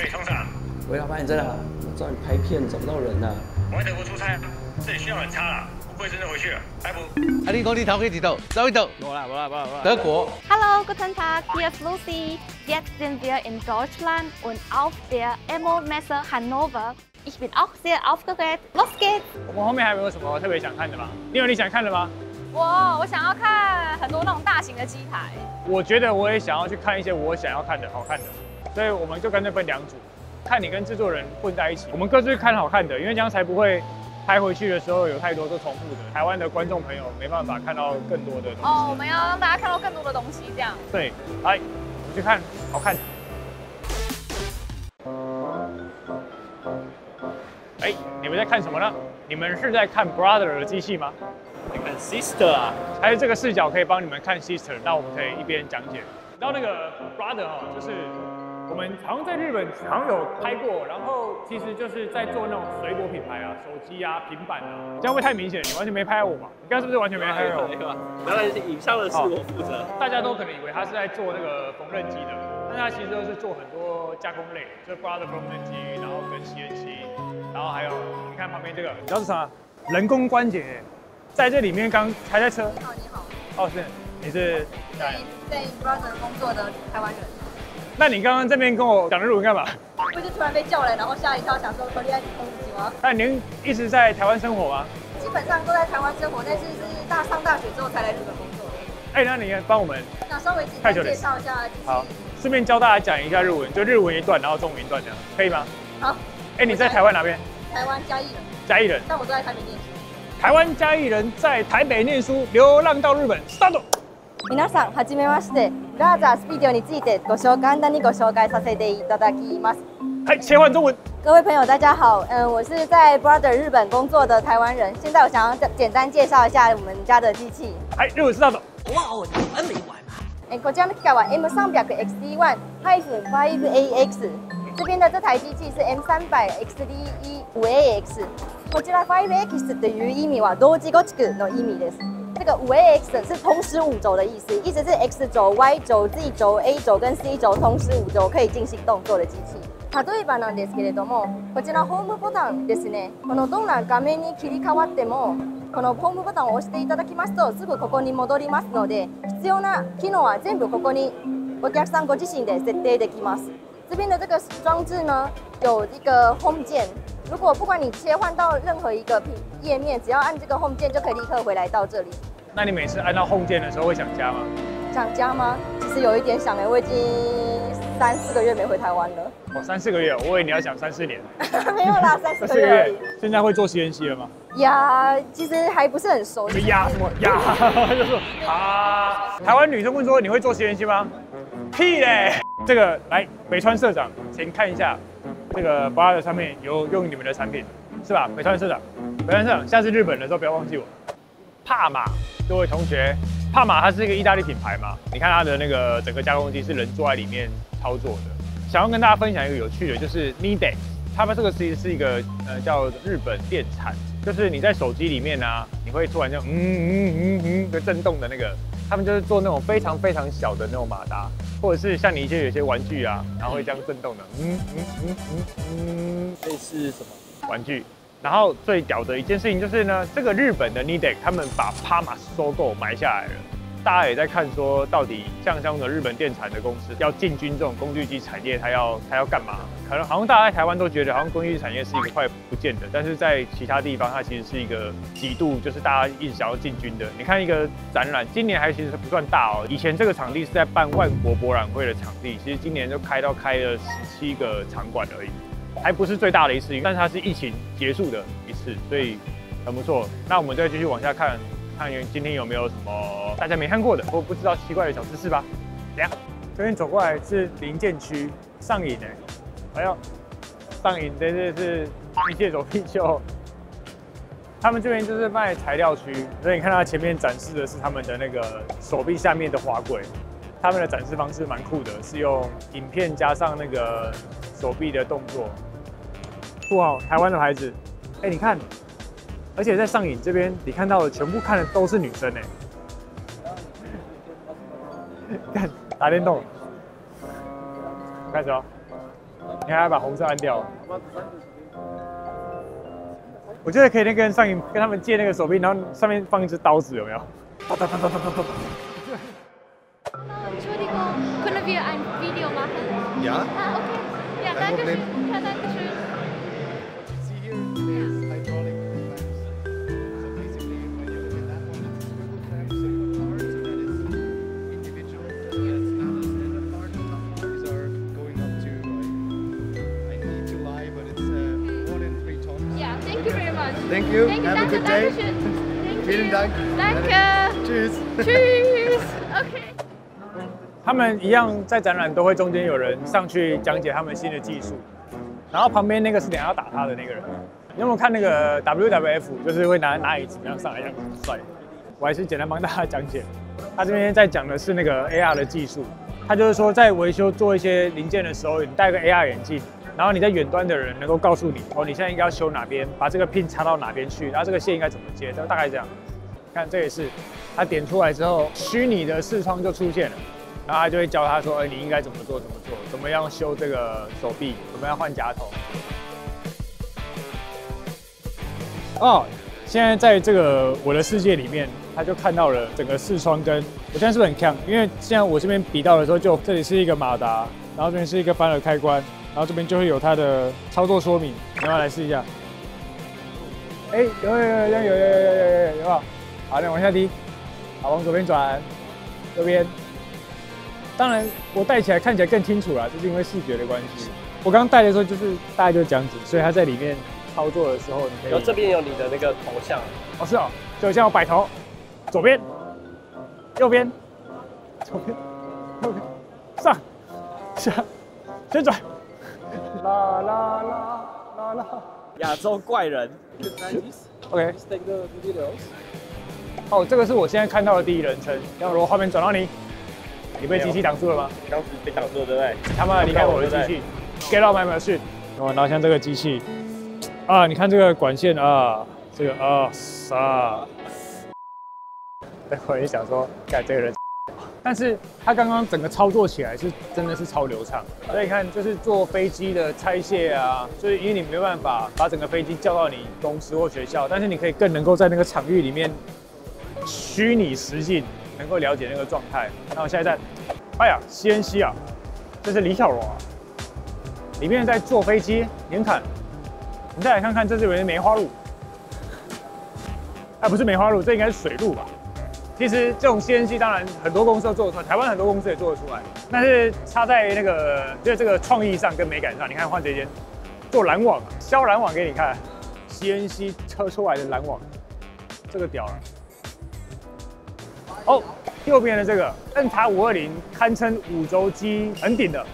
喂，厂长。喂，老板，你在哪？我找你拍片找不到人啊。我在德国出差，这里信号很差啦，我不会真的回去了。拜拜。啊，你讲你头去几度？走一度。冇啦，冇啦，冇啦，冇啦。德国。Hello, guten Tag, hier ist Lucy. Jetzt sind wir in Deutschland und auf der EMO Messe Hannover. Ich bin auch sehr aufgeregt. Los geht's. 我们后面还有没有什么特别想看的吗？你有你想看的吗？ 我想要看很多那种大型的机台，我觉得我也想要去看一些我想要看的好看的，所以我们就干脆分两组，看你跟制作人混在一起，我们各自去看好看的，因为这样才不会拍回去的时候有太多都重复的，台湾的观众朋友没办法看到更多的东西。哦，我们要让大家看到更多的东西，这样。对，来，我们去看好看的。哎，你们在看什么呢？你们是在看 Brother 的机器吗？ 看 sister 啊，还有这个视角可以帮你们看 sister， 那我们可以一边讲解。然后那个 brother 哈，就是我们好像在日本常有拍过，然后其实就是在做那种水果品牌啊、手机啊、平板啊，这样会太明显，你完全没拍我嘛？你刚是不是完全没拍我？没有，当然是影像的是我负责。大家都可能以为他是在做那个缝纫机的，但他其实都是做很多加工类，就是 brother 缝纫机，然后跟 CNC， 然后还有你看旁边这个，你知道是啥？人工关节。 在这里面刚还在车。哦，你好。哦，是，你是在 Brother 工作的台湾人。那你刚刚这边跟我讲日文干嘛？不是突然被叫来，然后吓一跳，想说我厉害攻击吗？那您一直在台湾生活吗？基本上都在台湾生活，但是是上大学之后才来日本工作。哎，那你帮我们稍微简单介绍一下。好，顺便教大家讲一下日文，就日文一段，然后中文一段这样，可以吗？好。哎，你在台湾哪边？台湾嘉义人。嘉义人。但我都在台北念书。 台湾嘉义人在台北念书，流浪到日本。Start。皆さんはじめまして。ラーザースピードについて簡単にご紹介させていただきます。はい、切换中文。各位朋友，大家好，我是在 Brother 日本工作的台湾人。现在我想要简单介绍一下我们家的机器。はい、日本スタート。哇哦，日本没玩吗？こちらの機械は M300XD1-5AX。这边的这台机器是 M300XD1-5AX。 こちら 5X っていう意味は同時5軸の意味です。这个 5AX 是同时五轴的意思，意思是 X 轴、Y 轴、Z 轴、A 轴跟 C 轴同时五轴可以进行动作的机器。例えばなんですけれども、こちらホームボタンですね。このどんな画面に切り替わっても、このホームボタンを押していただきますと、すぐここに戻りますので、必要な機能は全部ここにお客さんご自身で設定できます。这边的这个装置呢，有一个 Home 键。 如果不管你切换到任何一个页面，只要按这个 Home 键就可以立刻回来到这里。那你每次按到 Home 键的时候会想家吗？想家吗？其实有一点想哎，我已经3、4个月没回台湾了。哦，3、4个月，我以为你要想3、4年。没有啦，3、4个月。现在会做 CNC 了吗？呀，其实还不是很熟。呀什么呀？就是啊，台湾女生问说你会做 CNC 吗？屁嘞！这个来北川社长，请看一下。 这个 Brother 上面有用你们的产品，是吧？北川社长，北川社长，下次日本的时候不要忘记我。帕玛，各位同学，帕玛它是一个意大利品牌嘛？你看它的那个整个加工机是人坐在里面操作的。想要跟大家分享一个有趣的，就是 Nidec， 他们这个其实是一个叫日本电产，就是你在手机里面啊，你会突然就的震动的那个，他们就是做那种非常非常小的那种马达。 或者是像你有些玩具啊，然后会这样震动的，类似什么玩具？然后最屌的一件事情就是呢，这个日本的 Nidec 他们把 PALMAS SOGO 买下来了，大家也在看说到底像这样的日本电产的公司要进军这种工具机产业，它要干嘛？可能好像大家在台湾都觉得好像工具机产业是一个快不见的，但是在其他地方它其实是一个极度就是大家一直想要进军的。你看一个展览，今年还其实不算大哦。以前这个场地是在办万国博览会的场地，其实今年就开了17个场馆而已，还不是最大的一次，但是它是疫情结束的一次，所以很不错。那我们再继续往下看，看今天有没有什么大家没看过的或不知道奇怪的小知识吧。怎样？这边走过来是零件区，上瘾哎呦，上瘾真的是一切走必秀。他们这边就是卖材料区，所以你看到前面展示的是他们的那个手臂下面的滑轨，他们的展示方式蛮酷的，是用影片加上那个手臂的动作。哇，台湾的牌子，哎，你看，而且在上瘾这边，你看到的全部看的都是女生哎。看打电动，开始哦。 你你看他把红色按掉了。我觉得可以跟他们借那个手臂，然后上面放一只刀子，有没有？Entschuldigung, können wir ein Video machen? Ja. Ah, okay. Ja, danke schön. Ja, danke schön. Thank you. Thank you. Have a good day. Vielen Dank. Danke. Tschüss. Tschüss. Okay. 他们一样在展览都会中间有人上去讲解他们新的技术，然后旁边那个是等下要打他的那个人。你有没有看那个 WWF？ 就是会拿椅子这样上来，这样很帅。我还是简单帮大家讲解。他这边在讲的是那个 AR 的技术，他就是说在维修做一些零件的时候，你戴个 AR 眼镜。 然后你在远端的人能够告诉你，哦，你现在应该要修哪边，把这个 pin 插到哪边去，然后这个线应该怎么接，就大概这样。看这也是，他点出来之后，虚拟的视窗就出现了，然后他就会教他说，你应该怎么做，怎么做，怎么样修这个手臂，怎么样换夹头。哦，现在在这个我的世界里面，他就看到了整个视窗跟我现在是不是很强？因为现在我这边比到的时候就，这里是一个马达，然后这边是一个翻耳开关。 然后这边就会有它的操作说明，你要来试一下。哎，有啊！好，那往下踢，好，往左边转，右边。当然，我戴起来看起来更清楚啦，就是因为视觉的关系。我刚戴的时候就是大概就是这样子，所以它在里面操作的时候，你可以。然后这边有你的那个头像。哦，是哦，就像我摆头，左边，右边，左边，右边，上，下。 旋转，啦啦啦啦啦！亚洲怪人。OK。哦，这个是我现在看到的第一人称。要我画面转到你，你被机器挡住了吗？刚被挡住了，对不对？他妈的，离开我的机器 ！Get out my machine！ 然后像这个机器，啊，你看这个管线啊，这个啊啥。待会也想说，干这个人。 但是它刚刚整个操作起来是真的是超流畅，所以你看就是做飞机的拆卸啊，就是因为你没办法把整个飞机叫到你公司或学校，但是你可以更能够在那个场域里面虚拟实境，能够了解那个状态。然后下一站，哎呀 ，CNC 啊，这是李小龙啊，里面在做飞机年砍，你再来看看这是有没有梅花鹿，哎，不是梅花鹿，这应该是水鹿吧。 其实这种 CNC 当然很多公司都做得出来，台湾很多公司也做得出来，但是差在那个就是这个创意上跟美感上。你看换这间做拦网，削拦网给你看 ，CNC 车出来的拦网，这个屌了。哦，右边的这个 NX520堪称五轴机很顶的，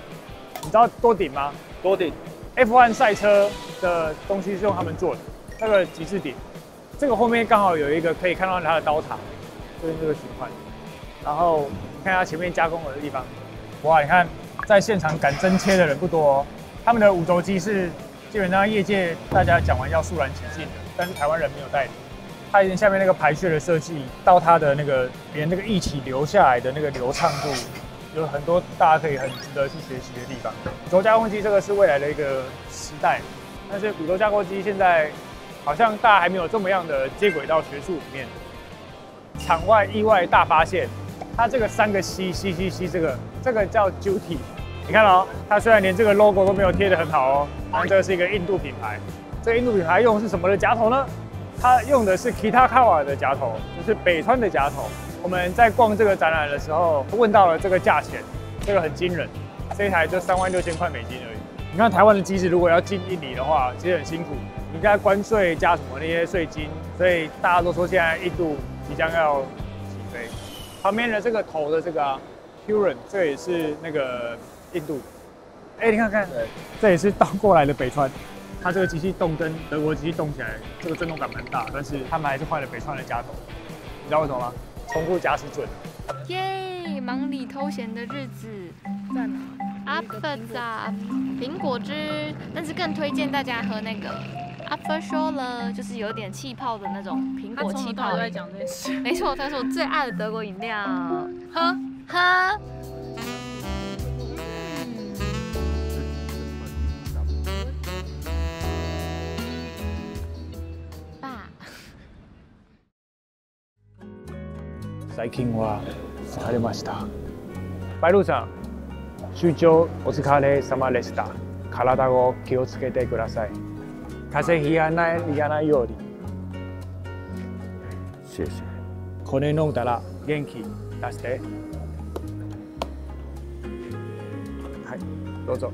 你知道多顶吗？多顶。F1 赛车的东西是用他们做的，那个极致顶。这个后面刚好有一个可以看到它的刀塔。 就是这个循环，然后看它前面加工的地方，哇！你看，在现场敢真切的人不多哦。他们的五轴机是基本上业界大家讲完要肃然起敬的，但是台湾人没有带领。它以前下面那个排穴的设计，到它的那个连那个一起流下来的那个流畅度，有很多大家可以很值得去学习的地方。五轴加工机这个是未来的一个时代，但是五轴加工机现在好像大家还没有这么样的接轨到学术里面。 场外意外大发现，它这个三个 C 这个叫 Duty， 你看哦，它虽然连这个 logo 都没有贴得很好哦，但这是一个印度品牌。这个印度品牌用的是什么的夹头呢？它用的是 Kitakawa 的夹头，就是北川的夹头。我们在逛这个展览的时候问到了这个价钱，这个很惊人，这一台就36000块美金而已。你看台湾的机子如果要进印尼的话，其实很辛苦，你加关税加什么那些税金，所以大家都说现在印度。 即将要起飞，旁边的这个头的这个啊 ，Huron， 这也是那个印度。哎，你看看，这也是倒过来的北川。它这个机器动跟德国机器动起来，这个震动感蛮大，但是他们还是换了北川的夹头。你知道为什么吗？重复夹实准。耶，忙里偷闲的日子。赞啊 ！Apple 苹果汁，但是更推荐大家喝那个。 Upper Scholler 就是有点气泡的那种苹果气泡。他从头到尾都在讲这件事。没错，它是我最爱的德国饮料，喝喝。最近は疲れました。バイルさん、出張お疲れ様でした。体を気をつけてください。風邪ひかないように。シェシェ。これ飲んだら元気出して。はい、どうぞ。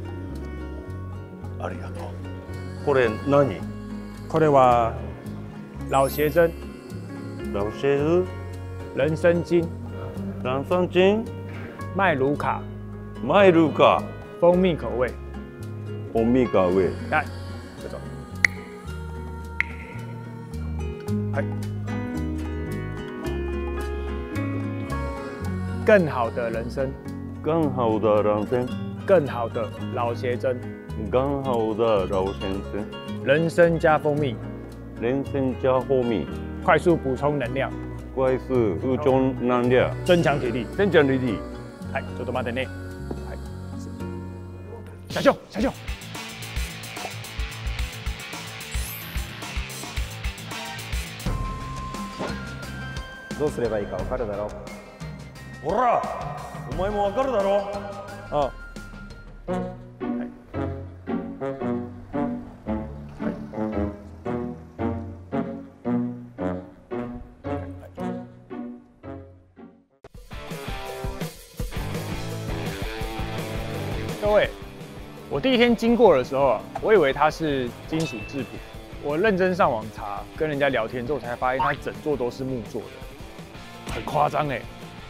ありがとう。これ何？これは老先生。老先生。 人参精，人参精，麦乳卡，麦乳卡，蜂蜜口味，蜂蜜口味，来，这种，哎，更好的人生，更好的人生，更好的老先生，更好的老先生，人参加蜂蜜，人参加蜂蜜，快速补充能量。 快速补充能量，增强体力，增强体力。哎，ちょっと待ってね。哎，社長、社長。どうすればいいかわかるだろう。ほら、お前もわかるだろう。ああ。はい。はい。 各位，我第一天经过的时候啊，我以为它是金属制品。我认真上网查，跟人家聊天之后才发现，它整座都是木做的，很夸张哎！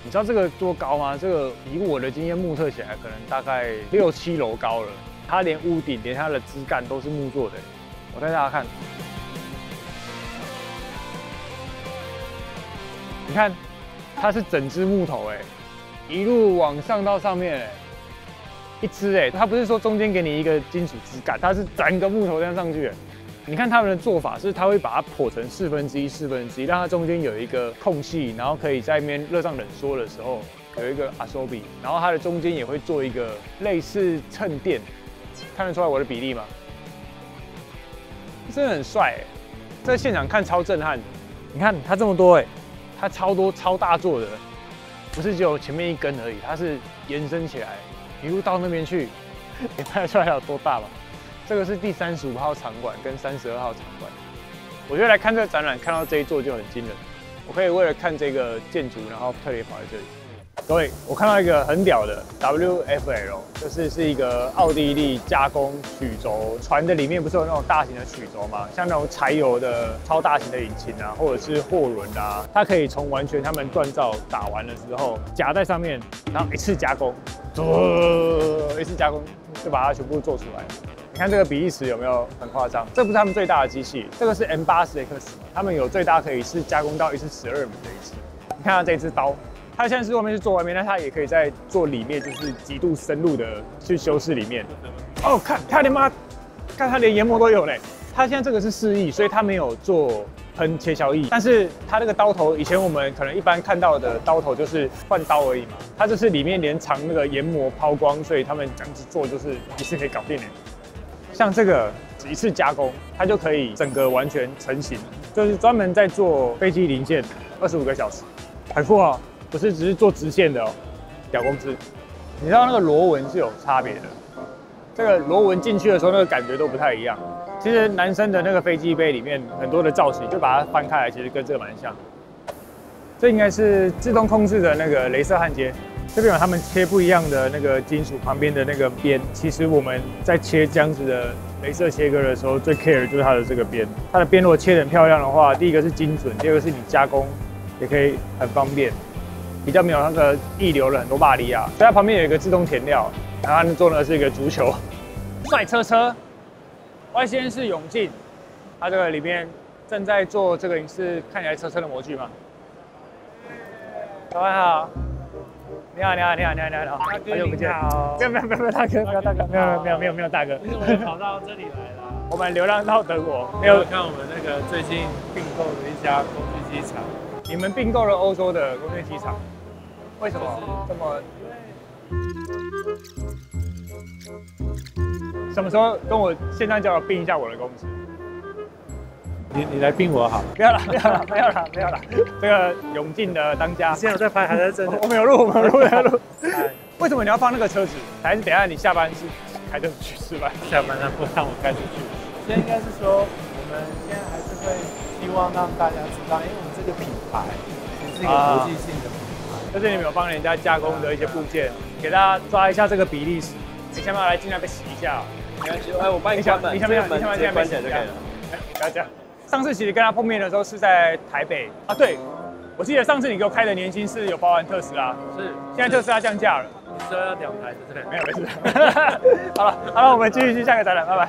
你知道这个多高吗？这个以我的经验目测起来，可能大概6、7楼高了。它连屋顶、连它的枝干都是木做的。我带大家看，你看，它是整只木头哎，一路往上到上面哎。 一支哎，它不是说中间给你一个金属枝干，它是整个木头这样上去。你看他们的做法是，它会把它剖成1/4、1/4，让它中间有一个空隙，然后可以在那边热胀冷缩的时候有一个absorb，然后它的中间也会做一个类似衬垫，看得出来我的比例吗？真的很帅哎，在现场看超震撼。你看它这么多哎，它超多超大做的，不是只有前面一根而已，它是延伸起来。 一路到那边去，你看得出来有多大吧？这个是第35号场馆跟32号场馆。我觉得来看这个展览，看到这一座就很惊人。我可以为了看这个建筑，然后特别跑来这里。各位，我看到一个很屌的 WFL， 就是一个奥地利加工曲轴船的，里面不是有那种大型的曲轴吗？像那种柴油的超大型的引擎啊，或者是货轮啊，它可以从完全他们锻造打完了之后，夹在上面，然后一次加工。 一次加工就把它全部做出来。你看这个比利时有没有很夸张？这不是他们最大的机器，这个是 M80X， 他们有最大可以是加工到一次12米的一次。你看它这支刀，它现在是外面是做外面，但它也可以在做里面，就是极度深入的去修饰里面。哦，看它连妈，看它连研磨都有嘞。它现在这个是4E，所以它没有做。 喷切削液，但是它这个刀头，以前我们可能一般看到的刀头就是换刀而已嘛，它这是里面连藏那个研磨抛光，所以他们这样子做就是一次可以搞定的。像这个一次加工，它就可以整个完全成型，就是专门在做飞机零件，25个小时，很酷啊！不是只是做直线的哦，屌公司。你知道那个螺纹是有差别的，这个螺纹进去的时候那个感觉都不太一样。 其实男生的那个飞机杯里面很多的造型，就把它翻开来，其实跟这个蛮像。这应该是自动控制的那个镭射焊接，这边有他们切不一样的那个金属旁边的那个边。其实我们在切这样子的镭射切割的时候，最 care 就是它的这个边。它的边如果切得很漂亮的话，第一个是精准，第二个是你加工也可以很方便，比较没有那个溢流了很多巴黎啊。所以它旁边有一个自动填料，然后它做的是一个足球帅车车。 外先是永进，它这个里面正在做这个是看起来车车的模具吗？老板好，你好你好你好你好你好，好久不见，没有大哥没有大哥没有大哥，你怎么跑到这里来了？我们流浪到德国，没有看我们那个最近并购的一家工具机厂，你们并购了欧洲的工具机厂，为什么这么？ 什么时候跟我线上交流并一下我的公司？你来宾我好，不要了，不要了，不要了，不要了。这个永进的当家，现在有在拍，还在真的。我没有录，我没有录，没有录。为什么你要放那个车子？还是等下你下班是开车去吃饭？下班他不让我开出去。现在应该是说，我们现在还是会希望让大家知道，因为我们这个品牌也是一个国际性的品牌，就是你们有帮人家加工的一些部件，给大家抓一下这个比例。你下面来尽量被洗一下。没关系，哎，我帮你关门。你下面关起来就可以了。不要这样。上次其实跟他碰面的时候是在台北啊，对，我记得上次你给我开的年薪是有包含特斯拉，是，现在特斯拉降价了，你知道要两台对不对？没有没事。好了，我们继续去下个展览，拜拜。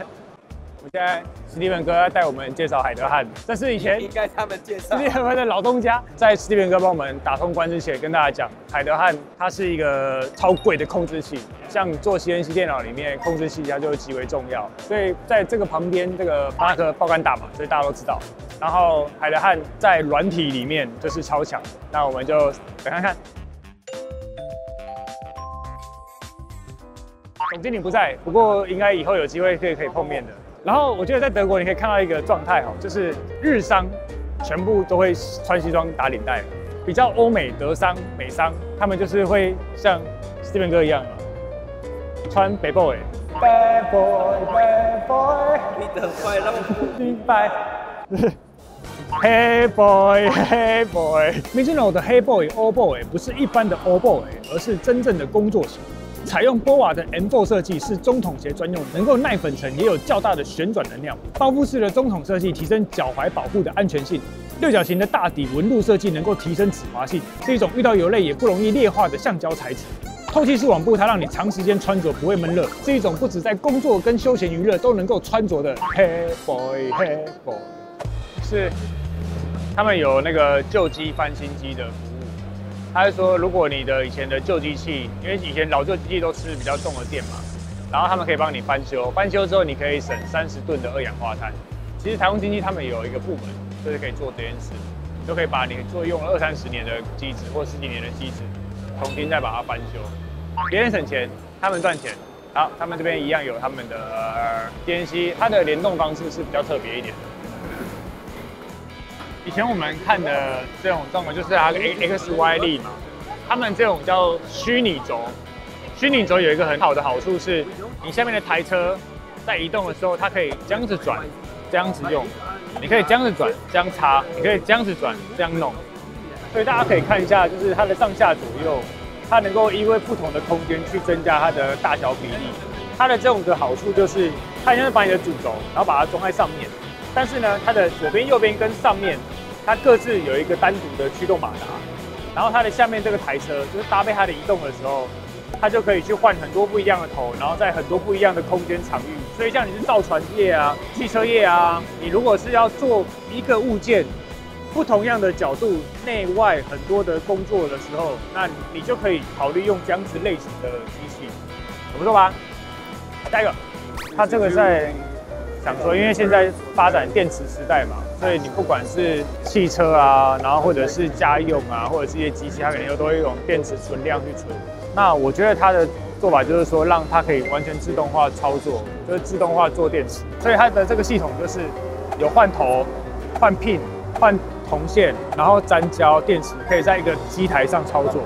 我们现在史蒂文哥要带我们介绍海德汉，这是以前应该他们介绍史蒂文的老东家，在史蒂文哥帮我们打通关之前，跟大家讲，海德汉它是一个超贵的控制器，像做 CNC 电脑里面控制器它就极为重要，所以在这个旁边这个帕拉克爆肝打嘛，所以大家都知道。然后海德汉在软体里面就是超强，那我们就等看看。总经理不在，不过应该以后有机会可以碰面的。然后我觉得在德国你可以看到一个状态哦，就是日商全部都会穿西装打领带，比较欧美德商、美商他们就是会像 Steven 哥一样穿北 boy。Bad boy, bad boy， 你的快乐明白。Hey boy, hey boy， Mizuno 的 Hey boy、All boy 不是一般的 All boy， 而是真正的工作型。采用 BOA 的 M4 设计是中筒鞋专用，能够耐粉尘，也有较大的旋转能量。包覆式的中筒设计提升脚踝保护的安全性。六角形的大底纹路设计能够提升止滑性，是一种遇到油类也不容易裂化的橡胶材质。透气式网布它让你长时间穿着不会闷热，是一种不止在工作跟休闲娱乐都能够穿着的 Hey boy, Hey boy。是，他们有那个旧机翻新机的。他是说，如果你的以前的旧机器，因为以前老旧机器都吃比较重的电嘛，然后他们可以帮你翻修，翻修之后你可以省30吨的二氧化碳。其实台湾经济他们有一个部门，就是可以做这件事，就可以把你做用了20-30年的机子或10几年的机子，重新再把它翻修。别人省钱，他们赚钱。好，他们这边一样有他们的CNC，它的联动方式是比较特别一点的。以前我们看的这种状况就是它 XY 力嘛，他们这种叫虚拟轴。虚拟轴有一个很好的好处是，你下面的台车在移动的时候，它可以这样子转，这样子用，你可以这样子转，这样插，你可以这样子转，这样弄。所以大家可以看一下，就是它的上下左右，它能够因为不同的空间去增加它的大小比例。它的这种的好处就是，它就是把你的主轴，然后把它装在上面。但是呢，它的左边、右边跟上面，它各自有一个单独的驱动马达，然后它的下面这个台车，就是搭配它的移动的时候，它就可以去换很多不一样的头，然后在很多不一样的空间场域。所以像你是造船业啊、汽车业啊，你如果是要做一个物件，不同样的角度、内外很多的工作的时候，那你就可以考虑用这样子类型的机器，不错吧？下一个，它这个在。想说，因为现在发展电池时代嘛，所以你不管是汽车啊，然后或者是家用啊，或者是一些机器，它可能又都会用电池存量去存。那我觉得它的做法就是说，让它可以完全自动化操作，就是自动化做电池。所以它的这个系统就是有换头、换 pin、换铜线，然后粘胶电池，可以在一个机台上操作。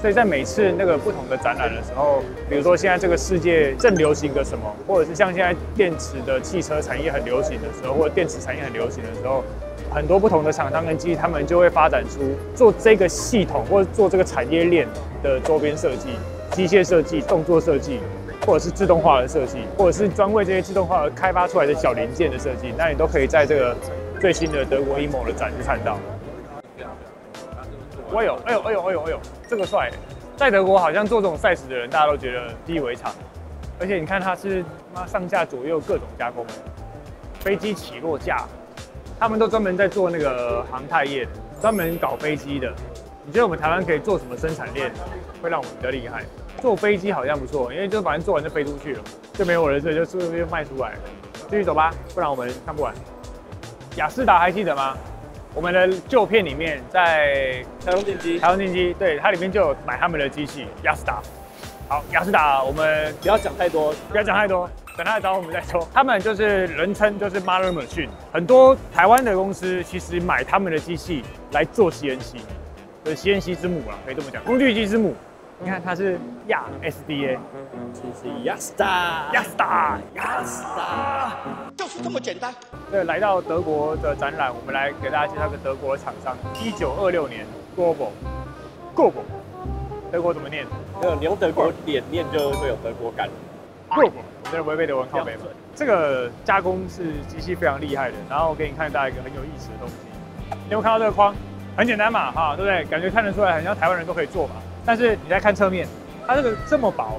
所以在每次那个不同的展览的时候，比如说现在这个世界正流行个什么，或者是像现在电池的汽车产业很流行的时候，或者电池产业很流行的时候，很多不同的厂商跟机，他们就会发展出做这个系统或者做这个产业链的周边设计、机械设计、动作设计，或者是自动化的设计，或者是专为这些自动化而开发出来的小零件的设计，那你都可以在这个最新的德国 EMO 的展就看到。哎呦，这个帅！在德国好像做这种size的人，大家都觉得习以为常。而且你看它是上下左右各种加工，飞机起落架，他们都专门在做那个航太业的，专门搞飞机的。你觉得我们台湾可以做什么生产链，会让我们比较厉害？做飞机好像不错，因为就反正做完就飞出去了，就没有我的事，就顺便卖出来了。继续走吧，不然我们看不完。雅士达还记得吗？我们的旧片里面，在台湾电机，对，它里面就有买他们的机器雅士达。好，雅士达，我们不要讲太多，等他来找我们再说。他们就是人称就是 Mother Machine， 很多台湾的公司其实买他们的机器来做 CNC， 就是 CNC 之母啊，可以这么讲，工具机之母。你看它是亚 SDA， 这是 Yasta， 就是这么简单。对，来到德国的展览，我们来给大家介绍个德国的厂商。1926年 Gobel， 德国怎么念？你用德国脸念就会有德国感。Gobel， 我真的不会背德文，靠背。这个加工是机器非常厉害的。然后我给你看大家一个很有意思的东西，你有没有看到这个框？很简单嘛，哈，对不对？感觉看得出来，很像台湾人都可以做嘛。 但是你再看侧面，它这个这么薄，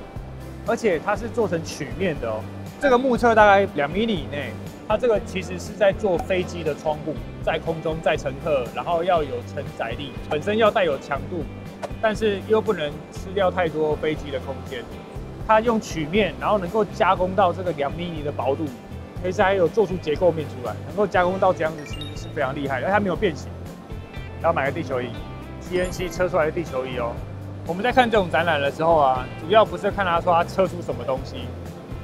而且它是做成曲面的哦。这个目测大概2mm以内，它这个其实是在做飞机的窗户，在空中载乘客，然后要有承载力，本身要带有强度，但是又不能吃掉太多飞机的空间。它用曲面，然后能够加工到这个2mm的薄度，而且还有做出结构面出来，能够加工到这样子，其实是非常厉害的。而它没有变形。然后买个地球仪 ，CNC 车出来的地球仪哦。 我们在看这种展览的时候啊，主要不是看他说他测出什么东西，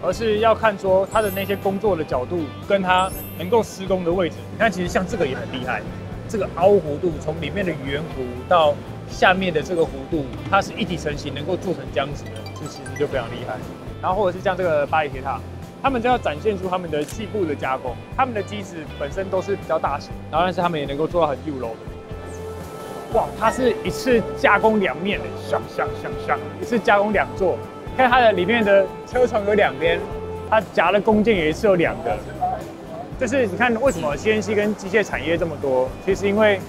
而是要看说他的那些工作的角度跟他能够施工的位置。你看，其实像这个也很厉害，这个凹弧度从里面的圆弧到下面的这个弧度，它是一体成型，能够做成这样子的，这其实就非常厉害。然后或者是像这个巴黎铁塔，他们就要展现出他们的细部的加工，他们的机子本身都是比较大型，然后但是他们也能够做到很幼柔的。 哇，它是一次加工2面的，像，一次加工2座。看它的里面的车床有2边，它夹的弓箭也是有2个。就是你看为什么 CNC 跟机械产业这么多，其实因为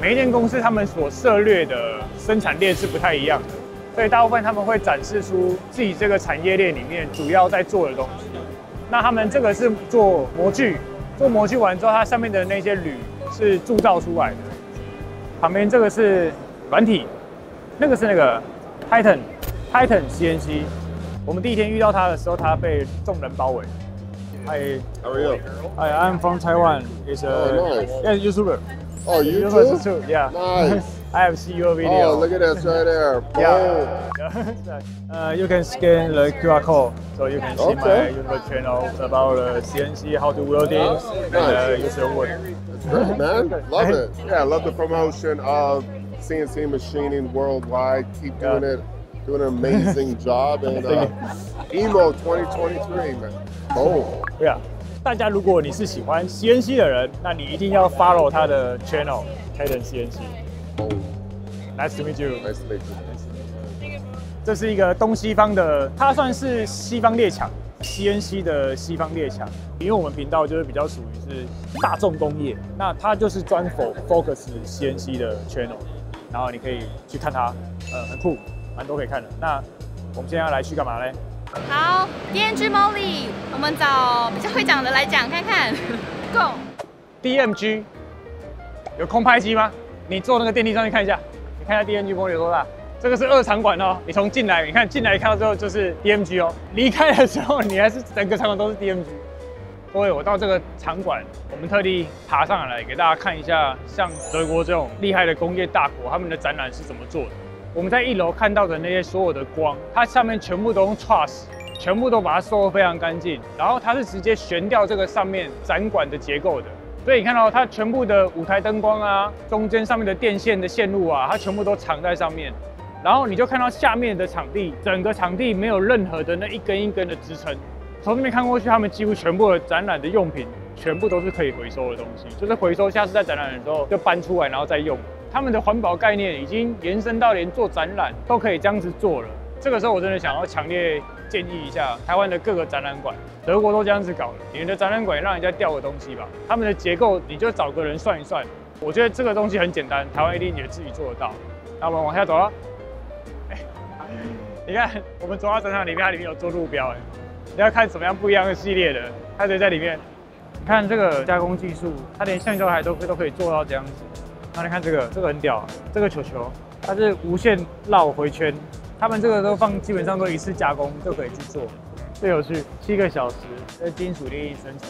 每一间公司他们所涉猎的生产链是不太一样的，所以大部分他们会展示出自己这个产业链里面主要在做的东西。那他们这个是做模具，做模具完之后，它上面的那些铝是铸造出来的。 旁边这个是软体，那个是那个 Titan CNC。我们第一天遇到他的时候，他被众人包围。Hi, how are you? Hi, I'm from Taiwan. It's a YouTuber. Oh, YouTuber too? Yeah. Nice. I have seen your video. Oh, look at this right there. Yeah. You can scan the QR code, so you can see my YouTube channel about CNC, how to weld it, and user work. Great, man. Love it. Yeah, I love the promotion of CNC machining worldwide. Keep doing it. Doing an amazing job. And EMO 2023, man. Boom. Yeah. 大家如果你是喜欢 CNC 的人，那你一定要 follow 他的 channel Titan CNC。Oh. Nice to meet you. Nice to meet you. 这是一个东西方的，它算是西方列强。 CNC 的西方列强，因为我们频道就是比较属于是大众工业，那它就是专 focus CNC 的 channel， 然后你可以去看它，很酷，蛮多可以看的。那我们现在要来去干嘛嘞？好 ，DMG Molly， 我们找比较会讲的来讲看看。Go。DMG 有空拍机吗？你坐那个电梯上去看一下，你看一下 DMG Molly 有多大。 这个是2场馆哦，你从进来，你看进来看到之后就是 DMG 哦，离开的时候你还是整个场馆都是 DMG。各位，我到这个场馆，我们特地爬上来给大家看一下，像德国这种厉害的工业大国，他们的展览是怎么做的。我们在1楼看到的那些所有的光，它上面全部都用 truss， 全部都把它收得非常干净，然后它是直接悬掉这个上面展馆的结构的。 所以你看到它全部的舞台灯光啊，中间上面的电线的线路啊，它全部都藏在上面。然后你就看到下面的场地，整个场地没有任何的那一根一根的支撑。从这边看过去，他们几乎全部的展览的用品，全部都是可以回收的东西，就是回收，下次在展览的时候就搬出来，然后再用。他们的环保概念已经延伸到连做展览都可以这样子做了。这个时候我真的想要强烈建议一下台湾的各个展览馆。 德国都这样子搞了，你的展览馆让人家掉个东西吧，他们的结构你就找个人算一算。我觉得这个东西很简单，台湾一定也自己做得到。那我们往下走啊，你看我们走到展场里面，它里面有做路标，哎，你要看什么样不一样的系列的，它直接在里面。你看这个加工技术，它连橡胶台都可以做到这样子。然后你看这个，这个很屌，这个球球它是无限绕回圈，他们这个都放基本上都一次加工就可以去做。 最有趣，7个小时，这金属粒生成。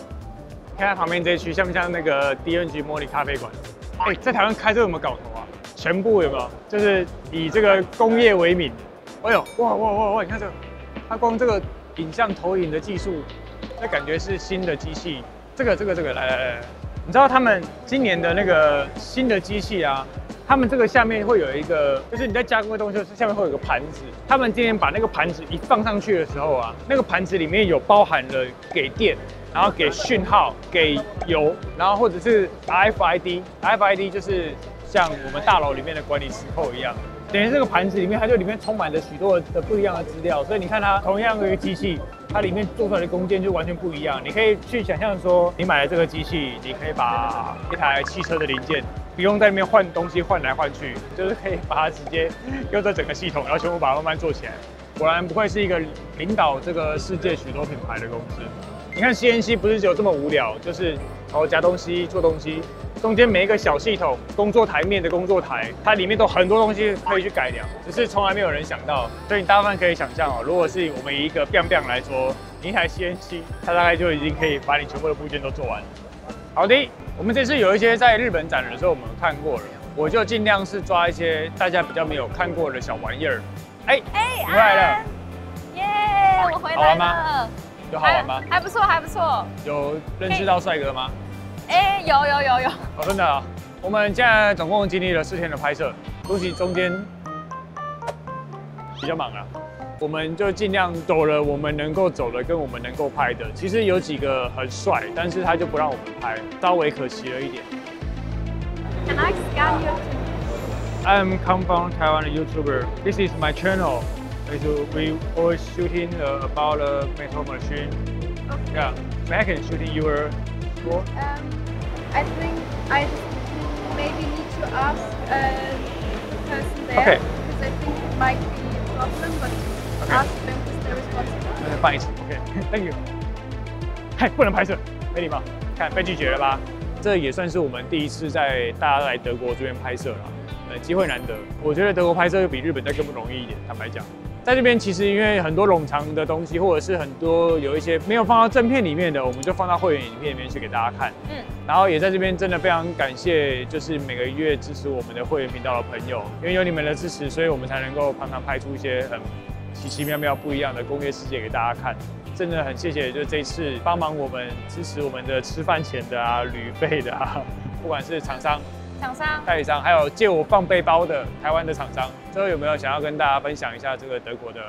看它旁边这一区，像不像那个 DMG 茉莉咖啡馆？哎、欸，在台湾开这有没有搞头啊？全部有没有？就是以这个工业为名。哎呦，哇哇哇哇！你看这个，它光这个影像投影的技术，那感觉是新的机器。这个，来，你知道他们今年的那个新的机器啊？ 他们这个下面会有一个，就是你在加工的东西，下面会有个盘子。他们今天把那个盘子一放上去的时候啊，那个盘子里面有包含了给电，然后给讯号，给油，然后或者是 RFID 就是像我们大楼里面的管理磁扣一样。等于这个盘子里面，它就里面充满了许多的不一样的资料。所以你看它同样的一个机器，它里面做出来的工件就完全不一样。你可以去想象说，你买了这个机器，你可以把一台汽车的零件。 不用在那边换东西换来换去，就是可以把它直接用这整个系统，然后全部把它慢慢做起来。果然不愧是一个领导这个世界许多品牌的公司。你看 CNC 不是只有这么无聊，就是哦夹东西、做东西，中间每一个小系统、工作台面的工作台，它里面都很多东西可以去改良，只是从来没有人想到。所以你大部分可以想象哦，如果是我们以一个 biang 来说，你一台 CNC， 它大概就已经可以把你全部的部件都做完。好的。 我们这次有一些在日本展的时候，我们看过了，我就尽量是抓一些大家比较没有看过的小玩意儿。哎，回来了，耶！我回来了。有好玩吗？还不错，还不错。有认识到帅哥吗？哎，有。哦，真的啊！我们现在总共经历了4天的拍摄，估计中间比较忙啊。我们就尽量走了我们能够走的，跟我们能够拍的。其实有几个很帅，但是他就不让我们拍，稍微可惜了一点。Can I scan your? I'm come from Taiwan YouTuber. This is my channel. We always shooting about a metal machine. Okay. Yeah, Megan shooting your school. I think I just maybe need to ask the person there. Okay. Because I think it might be a problem, but. Ask them if they're responsible. 放一次 ，OK， Thank you。嗨，不能拍摄，没礼貌。看，被拒绝了吧？这也算是我们第一次在大家来德国这边拍摄了，机会难得。我觉得德国拍摄又比日本再更不容易一点，坦白讲。在这边其实因为很多冗长的东西，或者是很多有一些没有放到正片里面的，我们就放到会员影片里面去给大家看。嗯。然后也在这边真的非常感谢，就是每个月支持我们的会员频道的朋友，因为有你们的支持，所以我们才能够常常拍出一些很。 奇奇妙妙不一样的工业世界给大家看，真的很谢谢，就是这一次帮忙我们支持我们的吃饭钱的啊、旅费的啊，不管是厂商、代理商，还有借我放背包的台湾的厂商，最后有没有想要跟大家分享一下这个德国的？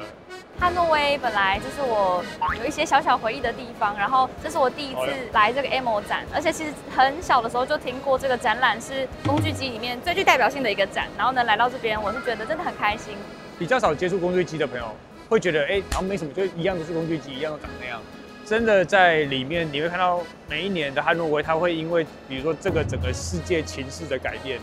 汉诺威本来就是我有一些小小回忆的地方，然后这是我第一次来这个 EMO 展，而且其实很小的时候就听过这个展览是工具机里面最具代表性的一个展，然后能来到这边，我是觉得真的很开心。 比较少接触工具机的朋友，会觉得哎，好像没什么，就一样都是工具机，一样都长那样。真的在里面你会看到每一年的汉诺威，它会因为比如说这个整个世界情势的改变，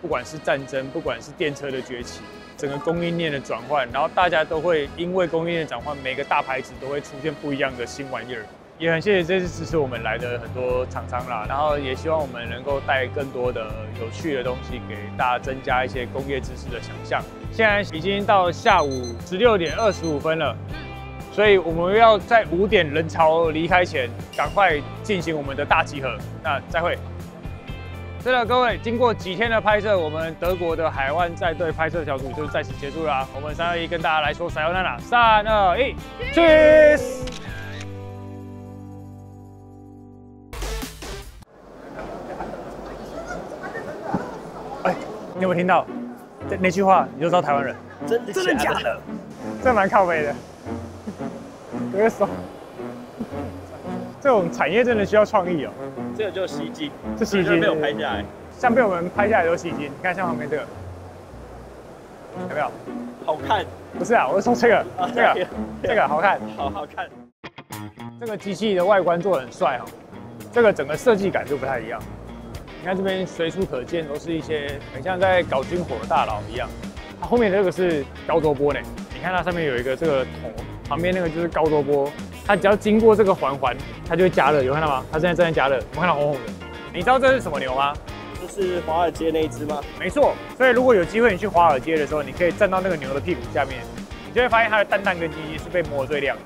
不管是战争，不管是电车的崛起，整个供应链的转换，然后大家都会因为供应链转换，每个大牌子都会出现不一样的新玩意儿。也很谢谢这次支持我们来的很多厂商啦，然后也希望我们能够带更多的有趣的东西给大家，增加一些工业知识的想象。 现在已经到下午16:25了，所以我们要在5点人潮离开前，赶快进行我们的大集合。那再会。对了，各位，经过几天的拍摄，我们德国的海湾战队拍摄小组就在此结束啦。我们3、2、1跟大家来说“Sayonara”，3、2、1 ，Cheers！ 哎，你有没有听到？ 那句话你就知道台湾人，真的假的？这蛮靠北的，有点爽。这种产业真的需要创意哦。这个就是洗衣机，这洗衣机被我拍下来，像被我们拍下来有洗衣机，你看像旁边这个，有没有？好看？不是啊，我是说这个，这个好看，好看。这个机器的外观做得很帅哦，这个整个设计感就不太一样。 你看这边随处可见都是一些很像在搞军火的大佬一样，它后面这个是高周波呢，你看它上面有一个这个头，旁边那个就是高周波，它只要经过这个环，它就会加热，有看到吗？它现在正在加热，我看到红红的。你知道这是什么牛吗？这是华尔街那一只吗？没错，所以如果有机会你去华尔街的时候，你可以站到那个牛的屁股下面，你就会发现它的蛋跟鸡鸡是被磨得最亮的。